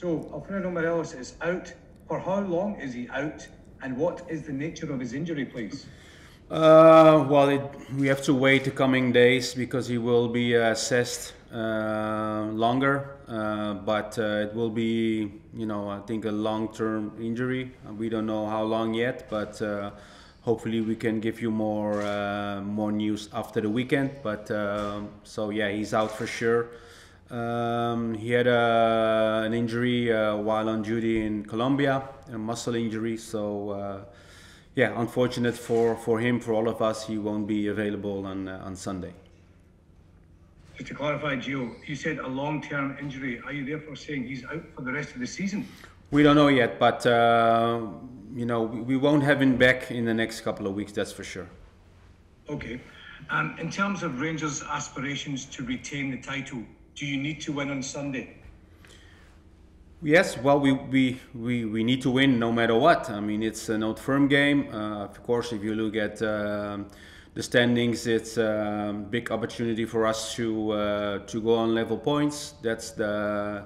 So Alfredo Morelos is out. For how long is he out, and what is the nature of his injury, please? We have to wait the coming days because he will be assessed longer. But it will be, I think a long-term injury. We don't know how long yet, but hopefully we can give you more news after the weekend. But he's out for sure. He had an injury while on duty in Colombia, a muscle injury. So, unfortunate for him, for all of us. He won't be available on Sunday. Just to clarify, Gio, you said a long-term injury. Are you therefore saying he's out for the rest of the season? We don't know yet, but we won't have him back in the next couple of weeks. That's for sure. Okay. In terms of Rangers' aspirations to retain the title, do you need to win on Sunday? Yes, we need to win no matter what. I mean, it's an Old Firm game. Of course, if you look at the standings, it's a big opportunity for us to go on level points. That's the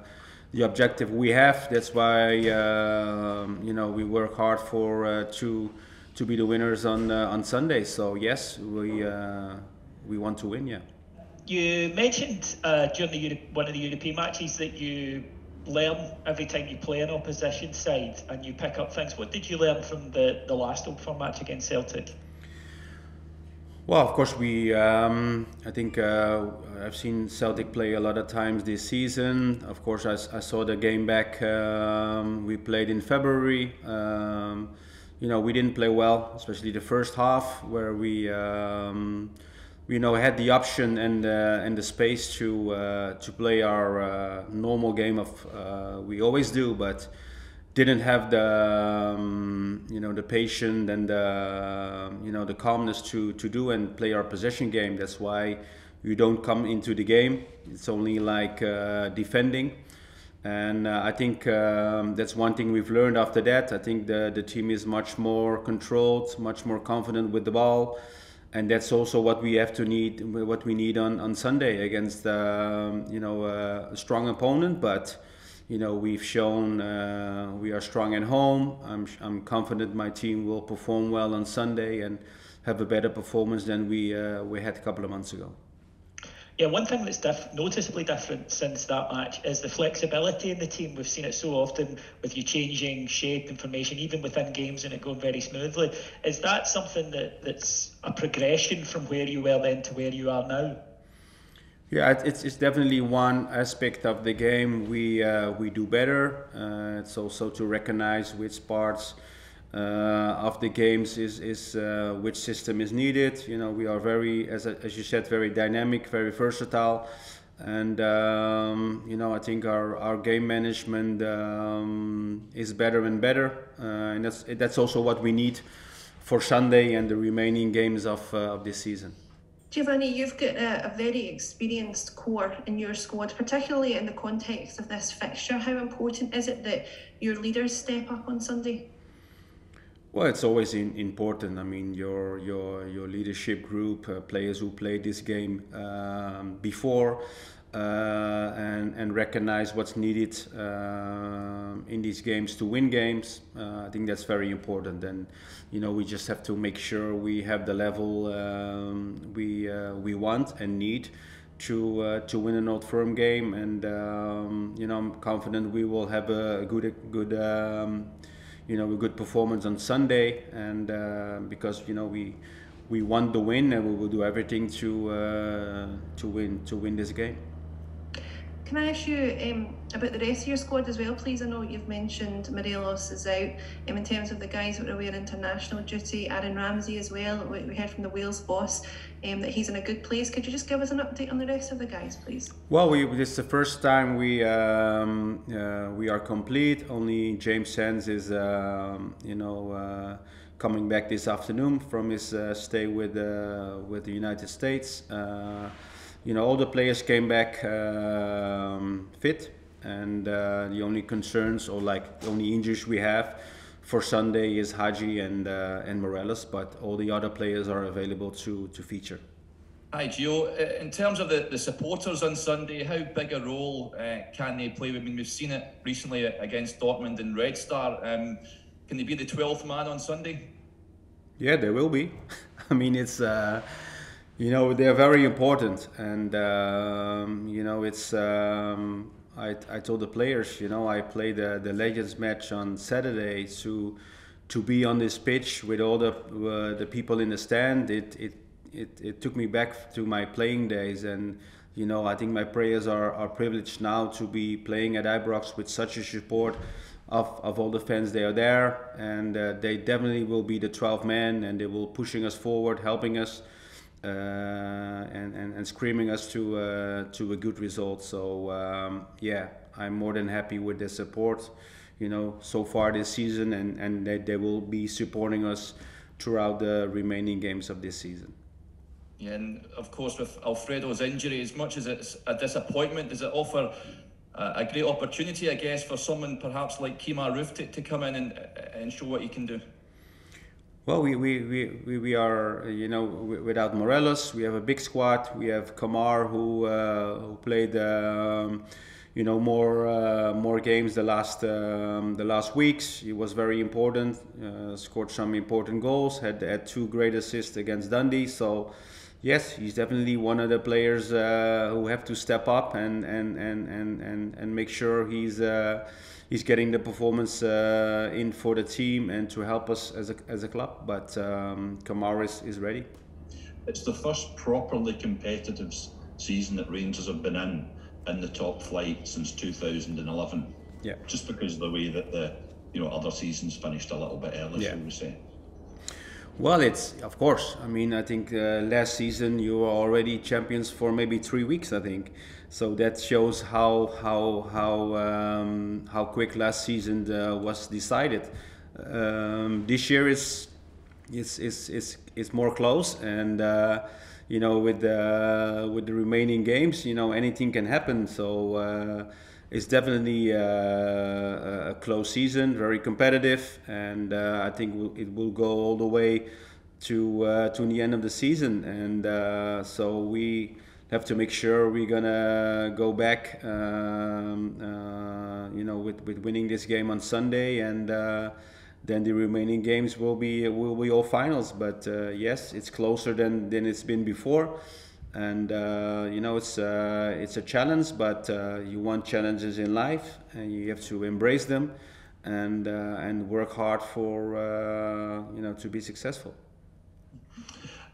objective we have. That's why we work hard to be the winners on Sunday. So yes, we want to win. Yeah. You mentioned during one of the European matches that you learn every time you play an opposition side and you pick up things. What did you learn from the last Old Firm match against Celtic? Well, of course, I think I've seen Celtic play a lot of times this season. Of course, I saw the game back. We played in February. We didn't play well, especially the first half, where we... had the option and the space to play our normal game of we always do, but didn't have the the patience and the calmness to do and play our possession game. That's why you don't come into the game. It's only like defending, and I think that's one thing we've learned after that. I think the team is much more controlled, much more confident with the ball. And that's also what we need on Sunday against a strong opponent. But we've shown we are strong at home. I'm confident my team will perform well on Sunday and have a better performance than we had a couple of months ago. Yeah, one thing that's noticeably different since that match is the flexibility in the team. We've seen it so often with you changing shape and formation, even within games, and it going very smoothly. Is that something that's a progression from where you were then to where you are now? Yeah, it's definitely one aspect of the game we do better. It's also to recognize which parts of the games is which system is needed. We are very, as you said, very dynamic, very versatile, and I think our game management is better and better, and that's also what we need for Sunday and the remaining games of this season. Giovanni, you've got a very experienced core in your squad, particularly in the context of this fixture. How important is it that your leaders step up on Sunday? Well, it's always important. I mean, your leadership group, players who played this game before, and recognize what's needed in these games to win games. I think that's very important. And we just have to make sure we have the level we want and need to win an Old Firm game. And I'm confident we will have a good. A good performance on Sunday, and because we want the win, and we will do everything to win this game. Can I ask you about the rest of your squad as well, please? I know you've mentioned Morelos is out. In terms of the guys that are away on international duty, Aaron Ramsey as well. We heard from the Wales boss that he's in a good place. Could you just give us an update on the rest of the guys, please? Well, this is the first time we are complete. Only James Sands is coming back this afternoon from his stay with the United States. All the players came back fit, and the only concerns or the only injuries we have for Sunday is Haji and Morelos, but all the other players are available to feature. Hi, Gio. In terms of the supporters on Sunday, how big a role can they play? I mean, we've seen it recently against Dortmund and Red Star. Can they be the 12th man on Sunday? Yeah, they will be. I mean, it's... you know, they're very important, and you know, it's I told the players, you know, I played the Legends match on Saturday, to be on this pitch with all the people in the stand, it took me back to my playing days. And you know, I think my players are privileged now to be playing at Ibrox with such a support of all the fans. They are there, and they definitely will be the 12th man, and they will pushing us forward, helping us. And screaming us to a good result. So yeah, I'm more than happy with their support, you know, so far this season, and they will be supporting us throughout the remaining games of this season. Yeah, and of course with Alfredo's injury, as much as it's a disappointment, does it offer a great opportunity, I guess, for someone perhaps like Kamara to come in and show what he can do? Well, we are, you know, without Morelos, we have a big squad. We have Kamara, who played, you know, more games the last weeks. He was very important. Scored some important goals. Had two great assists against Dundee. So, yes, he's definitely one of the players who have to step up and make sure he's getting the performance in for the team and to help us as a club. But Kamara is ready. It's the first properly competitive season that Rangers have been in the top flight since 2011. Yeah. Just because of the way that the, you know, other seasons finished a little bit early, yeah. So we say. Well, it's, of course, I mean, I think last season you were already champions for maybe 3 weeks, I think. So that shows how quick last season was decided. This year is more close, and you know, with the remaining games, you know, anything can happen. So it's definitely a close season, very competitive, and I think it will go all the way to the end of the season. And so we have to make sure we're gonna go back, you know, with winning this game on Sunday, and then the remaining games will be all finals. But yes, it's closer than it's been before. And you know, it's a challenge, but you want challenges in life, and you have to embrace them, and work hard for you know, to be successful.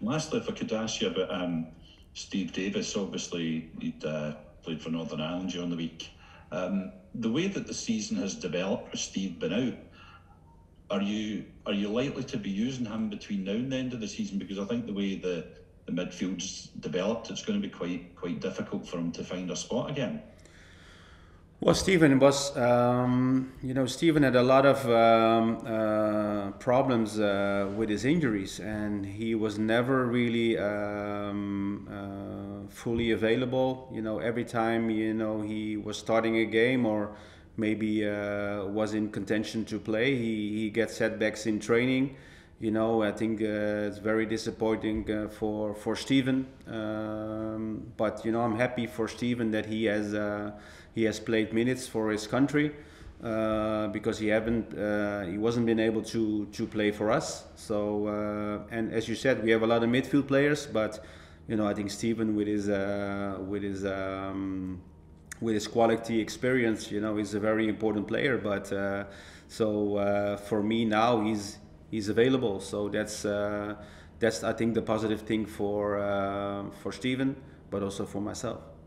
Lastly, if I could ask you about Steve Davis. Obviously, he'd played for Northern Ireland during the week. The way that the season has developed with Steve been out, are you likely to be using him between now and the end of the season? Because I think the way the midfield's developed, it's going to be quite difficult for him to find a spot again. Well, Stephen was, you know, Stephen had a lot of problems with his injuries, and he was never really fully available. You know, every time, you know, he was starting a game or maybe was in contention to play, he gets setbacks in training. You know, I think it's very disappointing for Steven, but you know, I'm happy for Steven that he has played minutes for his country, because he wasn't been able to play for us. So and as you said, we have a lot of midfield players, but you know, I think Steven with his quality experience, you know, is a very important player. But so for me now, he's available, so that's I think the positive thing for Steven, but also for myself.